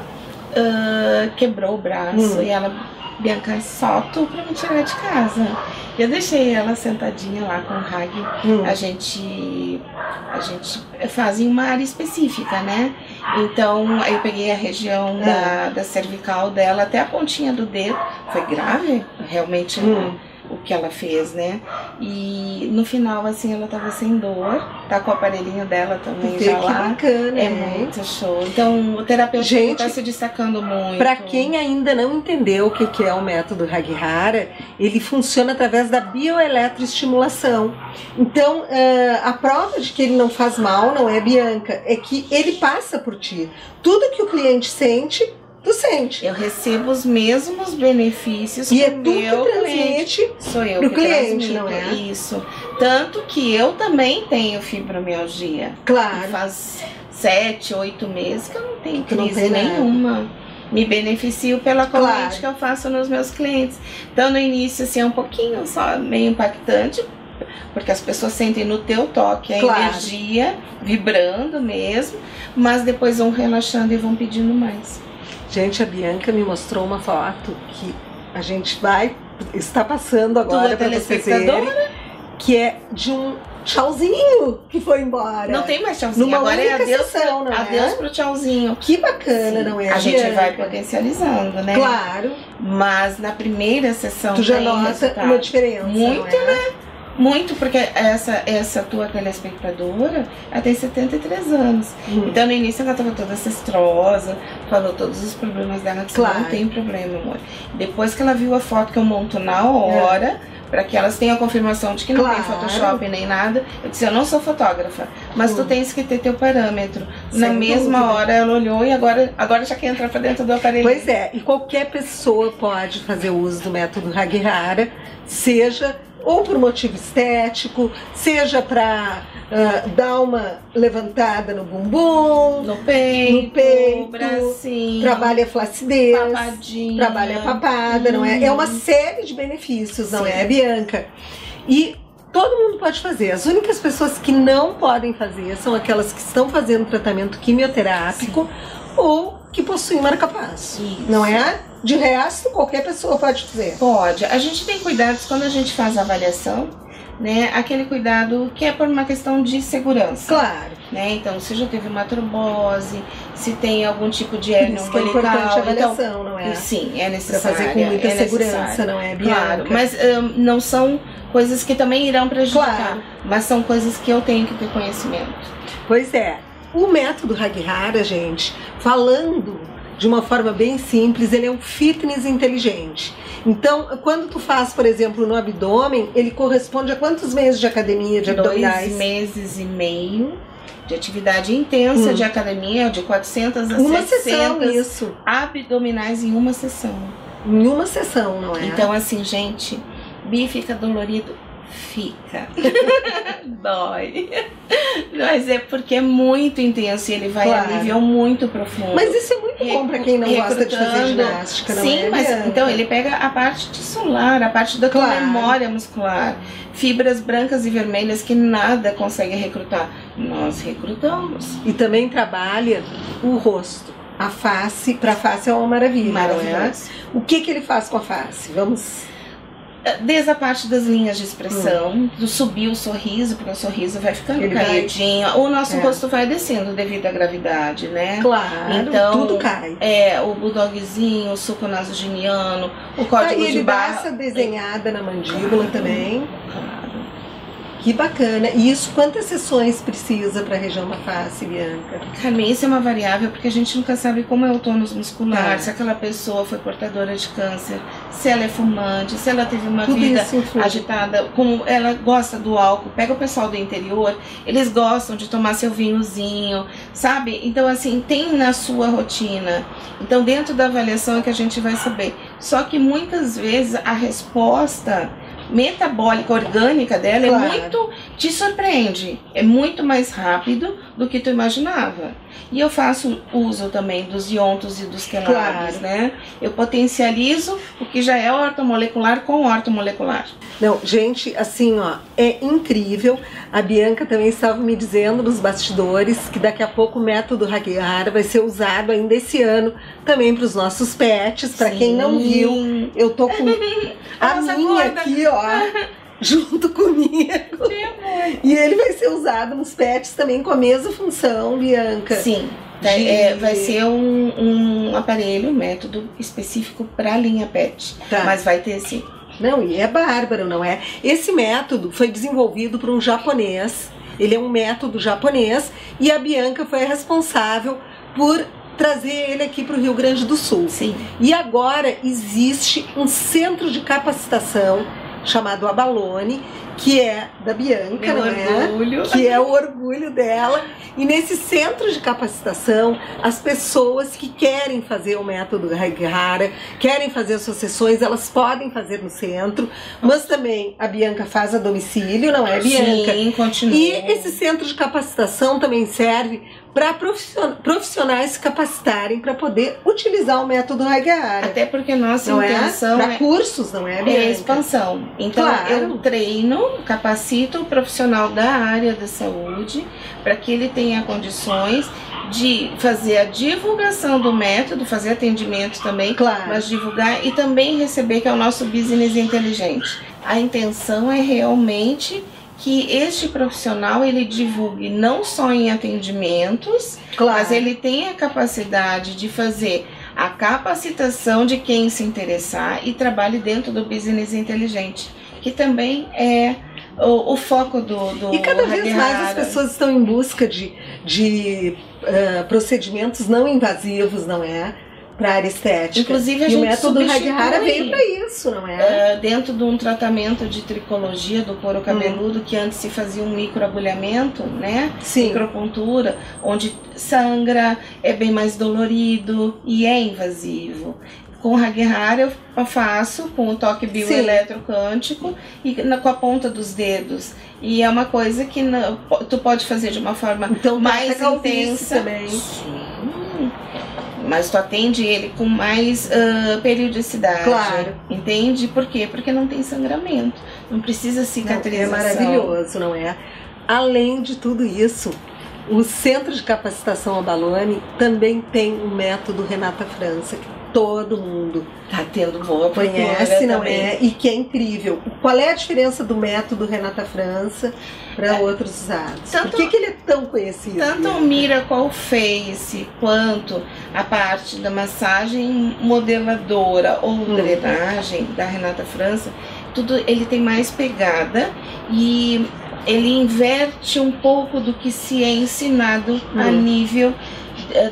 quebrou o braço, e ela... Bianca, só tu pra me tirar de casa. Eu deixei ela sentadinha lá com o Hagi. A gente faz em uma área específica, né? Então, aí eu peguei a região da cervical dela até a pontinha do dedo. Foi grave, realmente, o que ela fez, né? E no final, assim, ela tava sem dor, tá com o aparelhinho dela também já lá. Que bacana, muito show. Então, o terapeuta tá se destacando muito. Pra quem ainda não entendeu o que é o método Hagihara, ele funciona através da bioeletroestimulação. Então, a prova de que ele não faz mal, não é, Bianca, é que ele passa por ti. Tudo que o cliente sente, tu sente. Eu recebo os mesmos benefícios e é tu que transmite. Sou eu que transmito, não é? Isso. Tanto que eu também tenho fibromialgia. Claro. E faz 7, 8 meses que eu não tenho crise nenhuma. Me beneficio pela corrente que eu faço nos meus clientes. Então no início assim é um pouquinho só, meio impactante, porque as pessoas sentem no teu toque a energia vibrando mesmo, mas depois vão relaxando e vão pedindo mais. Gente, a Bianca me mostrou uma foto que a gente está passando agora para vocês verem, que é de um tchauzinho que foi embora. Não tem mais tchauzinho, numa agora é adeus, sessão, não é? Adeus pro tchauzinho. Que bacana, sim, não é? A gente vai potencializando, né? Claro. Mas na primeira sessão tu já nota uma diferença. Muito, né? Muito, porque essa tua telespectadora, ela tem 73 anos. Então no início ela estava toda cestrosa, falou todos os problemas dela, que não tem problema, amor. Depois que ela viu a foto que eu monto na hora, para que elas tenham a confirmação de que não tem Photoshop nem nada. Eu disse, eu não sou fotógrafa, mas tu tens que ter teu parâmetro. Sem Na mesma dúvida. Hora ela olhou e agora já quer entrar para dentro do aparelho. Pois é, e qualquer pessoa pode fazer uso do método Hagihara, seja ou por motivo estético, seja para dar uma levantada no bumbum, no peito, bracinho, trabalha a flacidez, papadinha, trabalha a papada, não é? É uma série de benefícios, não é, Bianca? E todo mundo pode fazer. As únicas pessoas que não podem fazer são aquelas que estão fazendo tratamento quimioterápico ou que possuem marca-passo, não é? De resto, qualquer pessoa pode fazer. Pode. A gente tem cuidados quando a gente faz a avaliação, né? Aquele cuidado que é por uma questão de segurança. Claro. Né? Então, se já teve uma trombose, se tem algum tipo de hérnia umbilical. Isso é importante a avaliação, então, não é? Sim, é necessário. Pra fazer com muita segurança, não é, Bianca? Claro, mas não são coisas que também irão prejudicar, mas são coisas que eu tenho que ter conhecimento. Pois é. O método Hagihara, gente, falando de uma forma bem simples, ele é um fitness inteligente. Então, quando tu faz, por exemplo, no abdômen, ele corresponde a quantos meses de academia de abdominais? 2,5 meses de atividade intensa de academia, de 400 a 700 sessão, abdominais em uma sessão. Em uma sessão, não é? Então, assim, gente, bi fica dolorido. Fica. Dói. Mas é porque é muito intenso e ele vai a nível muito profundo. Mas isso é muito bom pra quem não gosta de fazer ginástica, não é? Sim, mas então ele pega a parte tissular, a parte da tua memória muscular. Fibras brancas e vermelhas que nada consegue recrutar. Nós recrutamos. E também trabalha o rosto. A face, pra face é uma maravilha, não é? O que que ele faz com a face? Vamos... Desde a parte das linhas de expressão, do subir o sorriso, porque o sorriso vai ficando caidinho, o nosso rosto vai descendo devido à gravidade, né? Claro, então, tudo cai. É, o bulldogzinho, o suco nasogeniano, o código de barra. Traça desenhada na mandíbula também. Claro. Que bacana. E isso, quantas sessões precisa para a região da face, Bianca? Também isso é uma variável, porque a gente nunca sabe como é o tônus muscular, se aquela pessoa foi portadora de câncer, se ela é fumante, se ela teve uma vida agitada, como ela gosta do álcool. Pega o pessoal do interior, eles gostam de tomar seu vinhozinho, sabe? Então, assim, tem na sua rotina. Então, dentro da avaliação é que a gente vai saber. Só que muitas vezes a resposta metabólica, orgânica dela é muito, te surpreende, é muito mais rápido do que tu imaginava. E eu faço uso também dos iontos e dos quelares, né? Eu potencializo o que já é ortomolecular com ortomolecular. Não, gente, assim, ó, é incrível. A Bianca também estava me dizendo nos bastidores que daqui a pouco o método Hagihara vai ser usado ainda esse ano também para os nossos pets. Para quem não viu, eu tô com a minha aqui, ó. Junto comigo. E ele vai ser usado nos pets também com a mesma função, Bianca. Sim. Vai ser um aparelho, um método específico para a linha pet. Mas vai ter sim. Não, e é bárbaro, não é? Esse método foi desenvolvido por um japonês. Ele é um método japonês. E a Bianca foi a responsável por trazer ele aqui para o Rio Grande do Sul. Sim. E agora existe um centro de capacitação chamado Abalone, que é da Bianca, que é o orgulho dela. E nesse centro de capacitação, as pessoas que querem fazer o método Hagihara, querem fazer as suas sessões, elas podem fazer no centro, mas também a Bianca faz a domicílio, não é, Bianca? Sim, continua. E esse centro de capacitação também serve para profissionais se capacitarem para poder utilizar o método Hagihara. Até porque nossa intenção para cursos, não é, Bianca? É expansão. Então eu treino, capacito o profissional da área da saúde para que ele tenha condições de fazer a divulgação do método, fazer atendimento também, mas divulgar e também receber, que é o nosso business inteligente. A intenção é realmente que este profissional ele divulgue não só em atendimentos, mas ele tem a capacidade de fazer a capacitação de quem se interessar e trabalhe dentro do business inteligente, que também é o foco do E cada vez mais as pessoas estão em busca de procedimentos não invasivos, não é? para a área estética. Inclusive, a gente substitui. O método Hagihara veio para isso, não é? Dentro de um tratamento de tricologia do couro cabeludo, que antes se fazia um microagulhamento, né? Sim. Micropontura, onde sangra, é bem mais dolorido e é invasivo. Com o Hagihara eu faço com o toque bioeletroquântico e com a ponta dos dedos. E é uma coisa que não, tu pode fazer de uma forma mais intensa. Também. Sim. Mas tu atende ele com mais periodicidade. Claro. Entende? Por quê? Porque não tem sangramento. Não precisa cicatrização. É maravilhoso, não é? Além de tudo isso, o Centro de Capacitação Abalone também tem o método Renata França, que todo mundo tá tendo boa conhece, não é? E que é incrível. Qual é a diferença do método Renata França para outros usados? Por que ele é tão conhecido? Tanto o Miracle Face quanto a parte da massagem modeladora ou drenagem da Renata França, tudo ele tem mais pegada e ele inverte um pouco do que se é ensinado a nível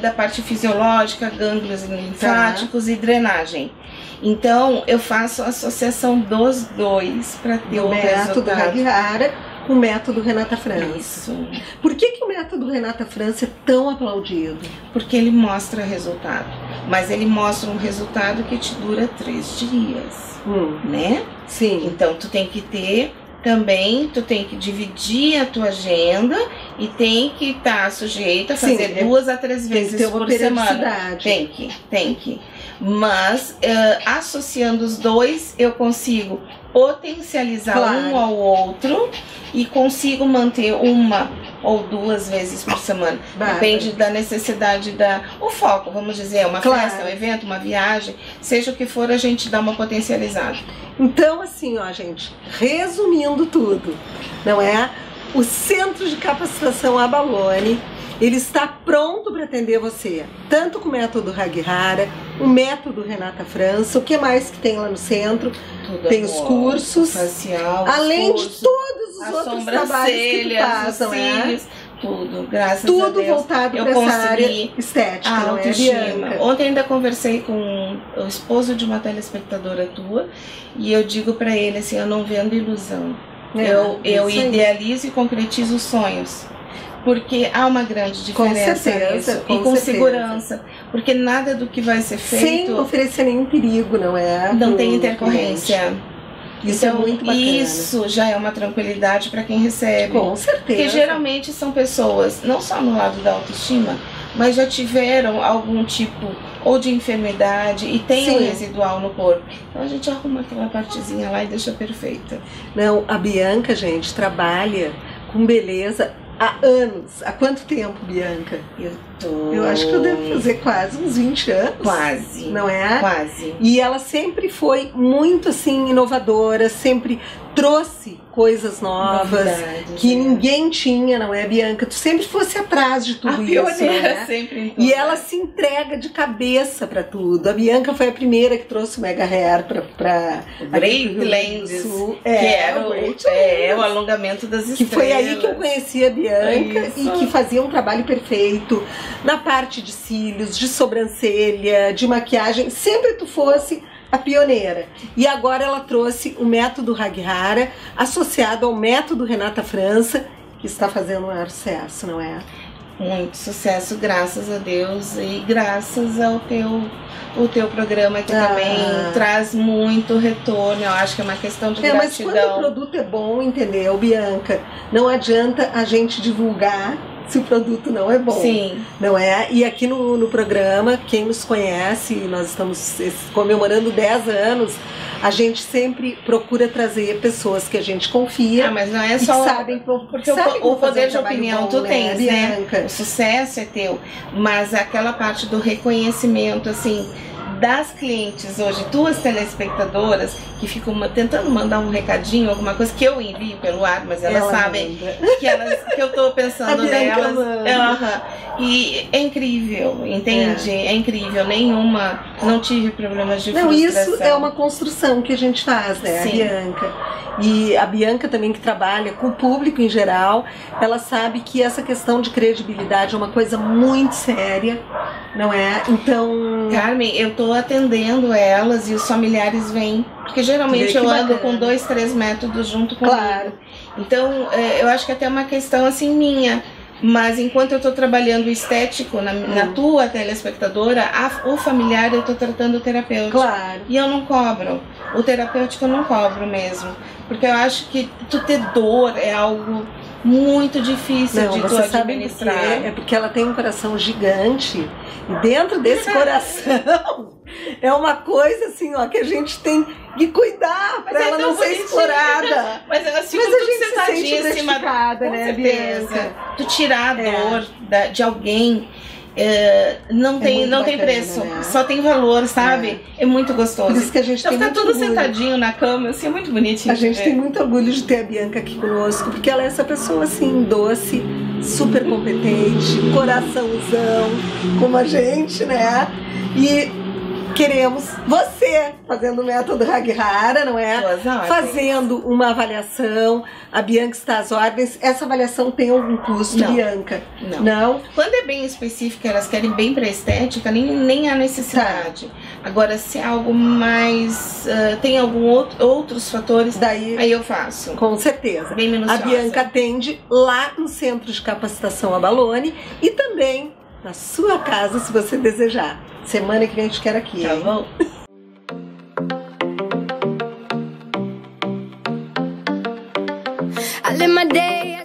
da parte fisiológica, gânglios linfáticos e drenagem. Então eu faço a associação dos dois para ter o método Hagihara com o método Renata França. Isso. Por que o método Renata França é tão aplaudido? Porque ele mostra resultado, mas ele mostra um resultado que te dura 3 dias, né? Sim. Então tu tem que ter também, tu tem que dividir a tua agenda e tem que estar sujeita a fazer 2 a 3 vezes por semana. Tem que. Mas associando os dois, eu consigo potencializar um ao outro e consigo manter 1 ou 2 vezes por semana. Depende da necessidade, o foco, vamos dizer, uma festa, um evento, uma viagem, seja o que for, a gente dá uma potencializada. Então, assim, ó, gente, resumindo tudo, não é? O Centro de Capacitação Abalone, ele está pronto para atender você, tanto com o método Hagihara, o método Renata França, o que mais que tem lá no centro? Tudo. Tem os cursos, facial, além de todos os outros trabalhos que tu passam, tudo, graças a Deus. Tudo voltado para essa área estética, a autoestima. Ontem ainda conversei com o esposo de uma telespectadora tua e eu digo para ele assim, eu não vendo ilusão. Eu idealizo e concretizo os sonhos, porque há uma grande diferença com certeza. Segurança, porque nada do que vai ser feito sem oferecer nenhum perigo, não é? Não tem intercorrência. Isso é muito bacana. Isso já é uma tranquilidade para quem recebe. Com certeza. Porque geralmente são pessoas, não só no lado da autoestima, mas já tiveram algum tipo ou de enfermidade e tem um residual no corpo. Então a gente arruma aquela partezinha lá e deixa perfeita. Não, a Bianca, gente, trabalha com beleza há anos. Há quanto tempo, Bianca? Eu acho que eu devo fazer quase uns 20 anos. Quase. Não é? Quase. E ela sempre foi muito, assim, inovadora, sempre trouxe coisas novas, que ninguém tinha, não é, Bianca? Tu sempre fosse atrás de tudo isso, né? Sempre. E ela se entrega de cabeça pra tudo. A Bianca foi a primeira que trouxe o Mega Hair pra Great Lens, que era o alongamento das estrelas. Que foi aí que eu conheci a Bianca e que fazia um trabalho perfeito na parte de cílios, de sobrancelha, de maquiagem. Sempre tu fosse a pioneira. E agora ela trouxe o método Hagihara associado ao método Renata França, que está fazendo um sucesso, não é? Muito sucesso, graças a Deus, e graças ao teu programa, que também traz muito retorno. Eu acho que é uma questão de gratidão. Mas quando o produto é bom, entendeu, Bianca? Não adianta a gente divulgar se o produto não é bom. Sim. Não é? E aqui no programa, quem nos conhece, nós estamos comemorando 10 anos, a gente sempre procura trazer pessoas que a gente confia. Mas não é só. Porque o poder de opinião tu tens, né? O sucesso é teu. Mas aquela parte do reconhecimento, assim, das clientes hoje, duas telespectadoras que ficam tentando mandar um recadinho, alguma coisa que eu envio pelo ar, mas elas sabem que eu tô pensando nelas. E é incrível, entende? É incrível, nenhuma, não tive problemas de frustração. Isso é uma construção que a gente faz, né? Sim. A Bianca. E a Bianca também, que trabalha com o público em geral, ela sabe que essa questão de credibilidade é uma coisa muito séria, não é? Então... Carmen, eu tô atendendo elas e os familiares vêm, porque geralmente eu ando com 2, 3 métodos junto com claro. Então, eu acho que até é uma questão assim minha. Mas enquanto eu estou trabalhando o estético na tua telespectadora, o familiar eu estou tratando o terapêutico. Claro. E eu não cobro. O terapêutico eu não cobro mesmo. Porque eu acho que tu ter dor é algo muito difícil de tu administrar. É porque ela tem um coração gigante. E dentro desse coração... É uma coisa assim, ó, que a gente tem que cuidar pra ela não ser explorada. Mas elas ficam tudo sentadinhas, né, Bianca? Tu tirar a dor de alguém não tem preço, né? Só tem valor, sabe? É muito gostoso. Por isso que a gente tem muito orgulho. Sentadinho na cama, assim, é muito bonitinho. A gente tem muito orgulho de ter a Bianca aqui conosco, porque ela é essa pessoa assim, doce, super competente, coraçãozão, como a gente, né? E queremos você fazendo o método Hagihara, não é? Fazendo uma avaliação. A Bianca está às ordens. Essa avaliação tem algum custo, não, Bianca? Não. Não? Quando é bem específica, elas querem bem para estética, nem há necessidade. Tá. Agora, se é algo mais... tem outros fatores, aí eu faço. Com certeza. Bem minuciosa. A Bianca atende lá no Centro de Capacitação Abalone e também na sua casa, se você desejar. Semana que vem eu te quero aqui, tá bom?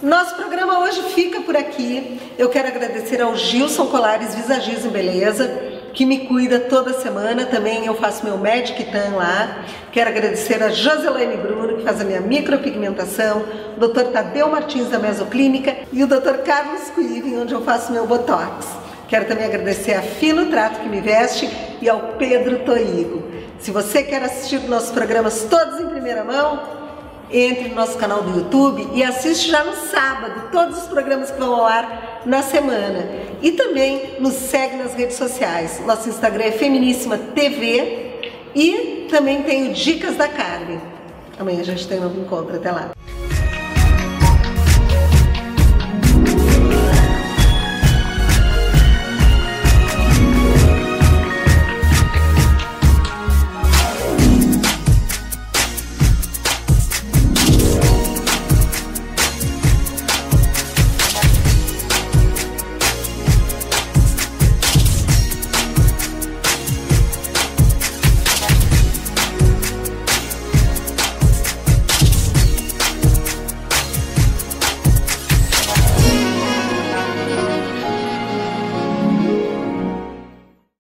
Nosso programa hoje fica por aqui. Eu quero agradecer ao Gilson Colares, Visagismo e Beleza, que me cuida toda semana. Também eu faço meu Magic Tan lá. Quero agradecer a Joselaine Bruno, que faz a minha micropigmentação, o Dr. Tadeu Martins, da Mesoclínica, e o Dr. Carlos Quiven, onde eu faço meu Botox. Quero também agradecer a Fino Trato, que me veste, e ao Pedro Toigo. Se você quer assistir nossos programas todos em primeira mão, entre no nosso canal do YouTube e assiste já no sábado todos os programas que vão ao ar na semana. E também nos segue nas redes sociais. Nosso Instagram é Feminíssima TV e também tem o Dicas da Carmen. Amanhã a gente tem um novo encontro. Até lá!